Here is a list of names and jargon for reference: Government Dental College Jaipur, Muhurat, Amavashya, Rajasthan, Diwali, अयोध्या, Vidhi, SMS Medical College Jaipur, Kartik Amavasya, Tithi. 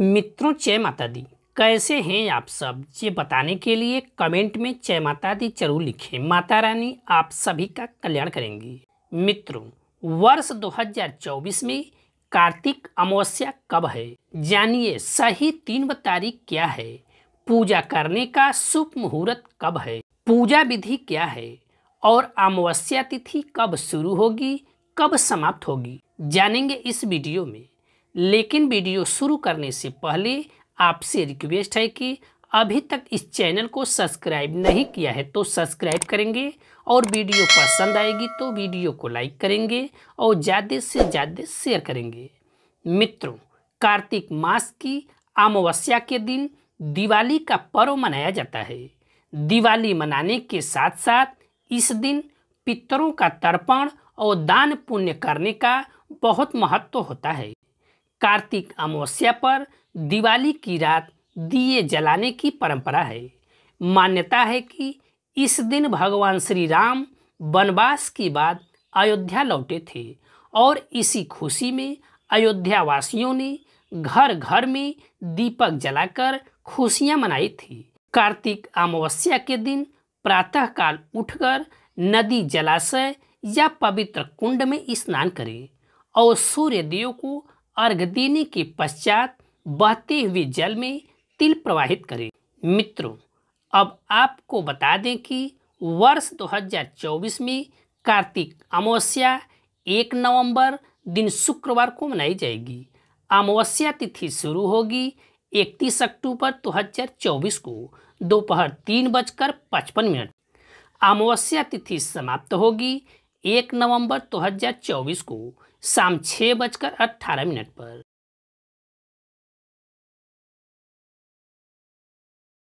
मित्रों जय माता दी, कैसे हैं आप सब? ये बताने के लिए कमेंट में जय माता दी जरूर लिखें। माता रानी आप सभी का कल्याण करेंगी। मित्रों, वर्ष 2024 में कार्तिक अमावस्या कब है, जानिए सही 3 तारीख क्या है, पूजा करने का शुभ मुहूर्त कब है, पूजा विधि क्या है और अमावस्या तिथि कब शुरू होगी, कब समाप्त होगी, जानेंगे इस वीडियो में। लेकिन वीडियो शुरू करने से पहले आपसे रिक्वेस्ट है कि अभी तक इस चैनल को सब्सक्राइब नहीं किया है तो सब्सक्राइब करेंगे और वीडियो पसंद आएगी तो वीडियो को लाइक करेंगे और ज़्यादा से ज़्यादा शेयर करेंगे। मित्रों, कार्तिक मास की अमावस्या के दिन दिवाली का पर्व मनाया जाता है। दिवाली मनाने के साथ साथ इस दिन पितरों का तर्पण और दान पुण्य करने का बहुत महत्व होता है। कार्तिक अमावस्या पर दिवाली की रात दिए जलाने की परंपरा है। मान्यता है कि इस दिन भगवान श्री राम वनवास के बाद अयोध्या लौटे थे और इसी खुशी में अयोध्या वासियों ने घर घर में दीपक जलाकर खुशियां मनाई थी। कार्तिक अमावस्या के दिन प्रातःकाल उठकर नदी, जलाशय या पवित्र कुंड में स्नान करें और सूर्यदेव को अर्घ देने के पश्चात बहते हुए जल में तिल प्रवाहित करें। मित्रों, अब आपको बता दें कि वर्ष 2024 में कार्तिक अमावस्या 1 नवंबर दिन शुक्रवार को मनाई जाएगी। अमावस्या तिथि शुरू होगी 31 अक्टूबर 2024 को दोपहर 3:55। अमावस्या तिथि समाप्त होगी 1 नवंबर 2024 को शाम 6:18 पर।